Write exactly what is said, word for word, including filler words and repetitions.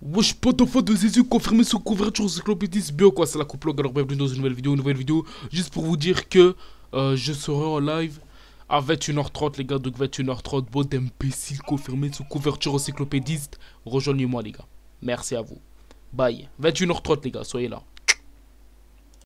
Wesh, potofa de Jésus confirmé sous couverture encyclopédiste bio quoi, c'est la coupe longue. Alors bienvenue dans une nouvelle vidéo, une nouvelle vidéo juste pour vous dire que euh, je serai en live à vingt et une heures trente les gars, donc vingt et une heures trente, bon d'imbécile confirmé sous couverture encyclopédiste. Rejoignez-moi les gars, merci à vous, bye, vingt et une heures trente les gars, soyez là.